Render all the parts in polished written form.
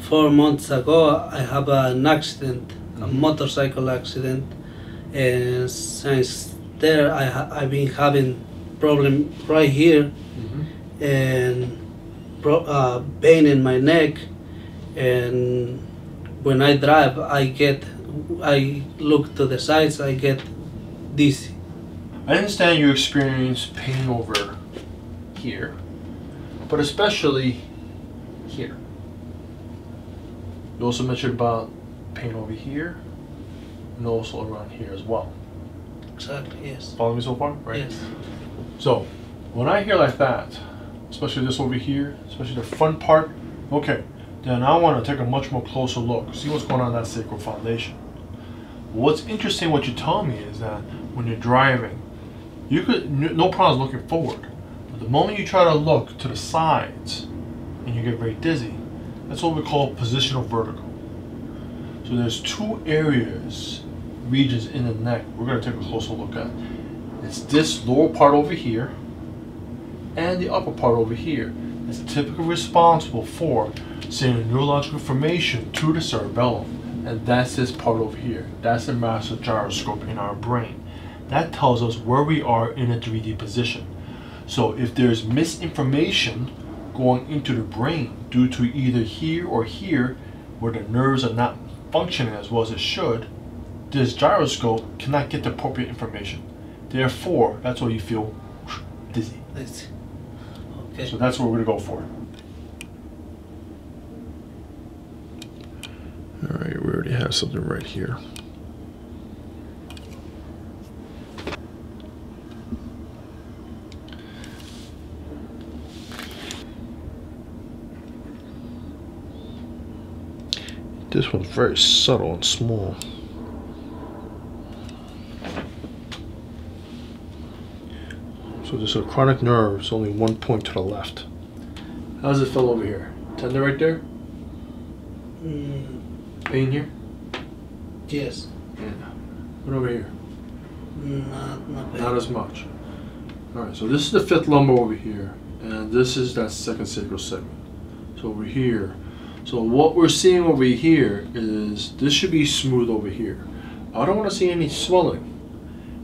4 months ago, I have an accident, a motorcycle accident, and since there I've been having problem right here, and pain in my neck, and when I drive, I look to the sides, I get dizzy. I understand you experience pain over here, but especially here. You also mentioned about pain over here, and also around here as well. Exactly, yes. Follow me so far, right? Yes. So, when I hear like that, especially this over here, especially the front part, okay, then I want to take a much more closer look, see what's going on in that sacral foundation. What's interesting, what you tell me is that when you're driving, you could, no problem looking forward, but the moment you try to look to the sides and you get very dizzy, that's what we call positional vertigo. So there's two areas, regions in the neck we're going to take a closer look at. It's this lower part over here and the upper part over here. It's typically responsible for sending a neurological information to the cerebellum, and that's this part over here. That's the master gyroscope in our brain. That tells us where we are in a 3D position. So if there's misinformation going into the brain due to either here or here, where the nerves are not functioning as well as it should, this gyroscope cannot get the appropriate information. Therefore, that's why you feel dizzy. Okay. So that's what we're going to go for. All right, we already have something right here. This one's very subtle and small. So there's a chronic nerve, it's only one point to the left. How does it feel over here? Tender right there? Pain here? Yes. Yeah. What over here? Not bad. Not as much. Alright, so this is the fifth lumbar over here, and this is that second sacral segment. So over here. So what we're seeing over here is this should be smooth over here. I don't want to see any swelling.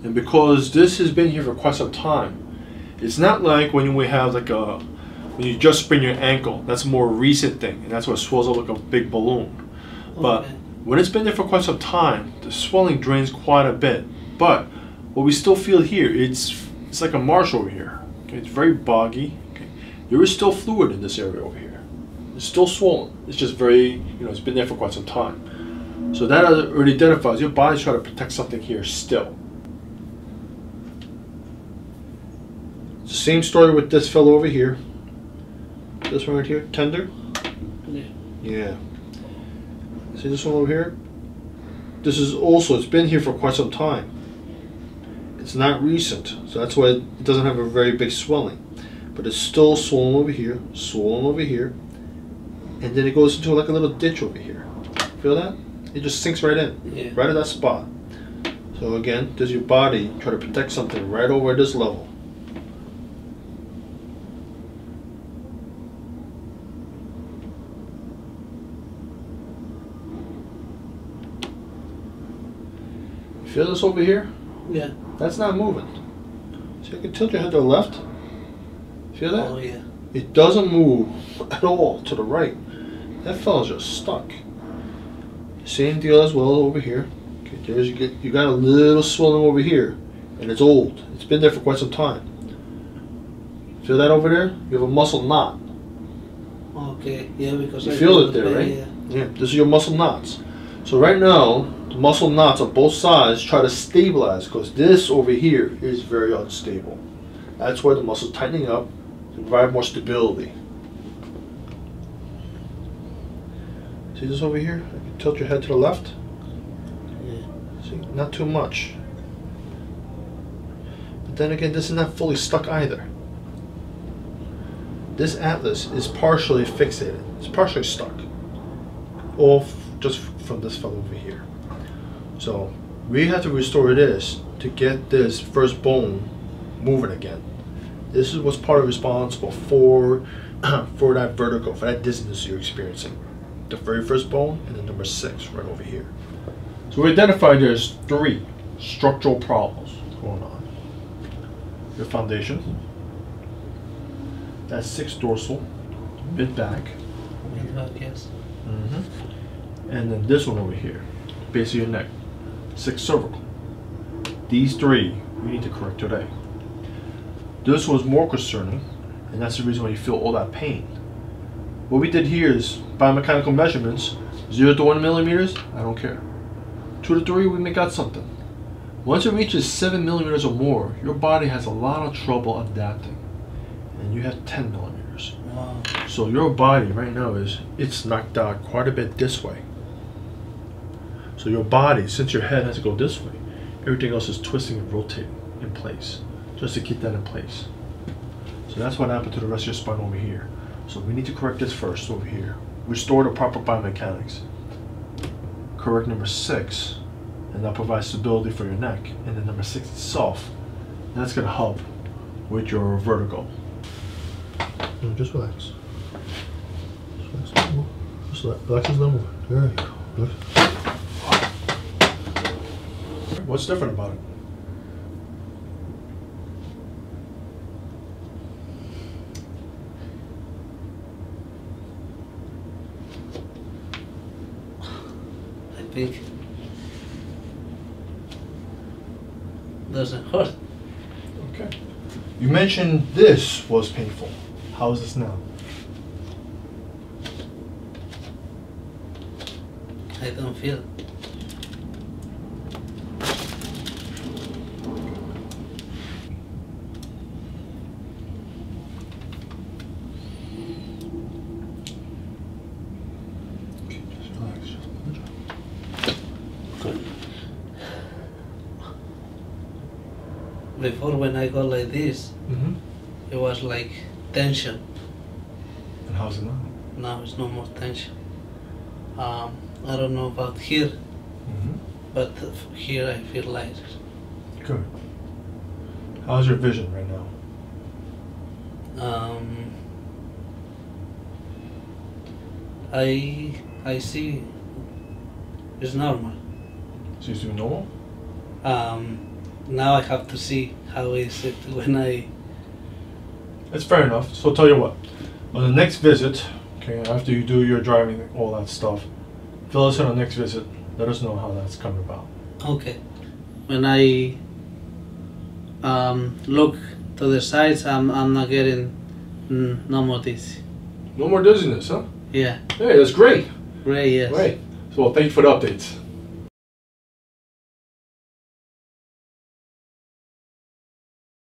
And because this has been here for quite some time, it's not like when we have like when you just sprain your ankle, that's a more recent thing, and that's what swells up like a big balloon. But when it's been there for quite some time, the swelling drains quite a bit. But what we still feel here, it's like a marsh over here. Okay, it's very boggy. Okay, there is still fluid in this area over here. It's still swollen. It's just very, it's been there for quite some time. So that already identifies your body's trying to protect something here still. Same story with this fellow over here. This one right here, tender? Yeah. Yeah. See this one over here? This is also, it's been here for quite some time. It's not recent, so that's why it doesn't have a very big swelling. But it's still swollen over here, and then it goes into like a little ditch over here. Feel that? It just sinks right in, yeah, right at that spot. So again, does your body try to protect something right over at this level? Feel this over here? Yeah. That's not moving. So you can tilt your head to the left. Feel that? Oh, yeah. It doesn't move at all to the right. That fella's just stuck. Same deal as well over here. Okay, there's, you got a little swelling over here, and it's old. It's been there for quite some time. Feel that over there? You have a muscle knot. Okay, yeah, because you feel it there, right? Yeah. Yeah, this is your muscle knots. So right now, muscle knots on both sides try to stabilize, because this over here is very unstable. That's why the muscles tightening up to provide more stability. See this over here? You can tilt your head to the left. Yeah. See, not too much. But then again, this is not fully stuck either. This atlas is partially fixated. It's partially stuck. All just from this fellow over here. So we have to restore this to get this first bone moving again. This is what's partly responsible for that vertigo, for that dizziness you're experiencing. the very first bone, and then number 6 right over here. So we identified there's 3 structural problems going on. Your foundation, that's 6 dorsal, mid back, yes. And then this one over here, base of your neck, 6 cervical. These 3 we need to correct today. This one's more concerning, and that's the reason why you feel all that pain. What we did here is biomechanical measurements, 0 to 1 millimeters, I don't care. 2 to 3, we make out something. Once it reaches 7 millimeters or more, your body has a lot of trouble adapting, and you have 10 millimeters. Wow. So your body right now it's knocked out quite a bit this way. So your body, since your head has to go this way, everything else is twisting and rotating in place, just to keep that in place. So that's what happened to the rest of your spine over here. So we need to correct this first over here. Restore the proper biomechanics. Correct number 6, and that provides stability for your neck. And then number 6 itself, and that's gonna help with your vertigo. No, just relax. Just relax a little more. Just relax a little more. There you go. What's different about it? Big. Doesn't hurt. Okay. You mentioned this was painful. How is this now? I don't feel. Before, when I go like this, it was like tension. And how's it now? Now it's no more tension. I don't know about here, but here I feel lighter. Good. How's your vision right now? I see it's normal. So you see normal? Now I have to see how is it when I... That's fair enough. So I'll tell you what, on the next visit, okay, after you do your driving and all that stuff, fill us in on the next visit, let us know how that's come about. Okay. When I look to the sides, I'm not getting no more dizzy. No more dizziness, huh? Yeah. Hey, that's great. Great, yes. Great. So thank you for the updates.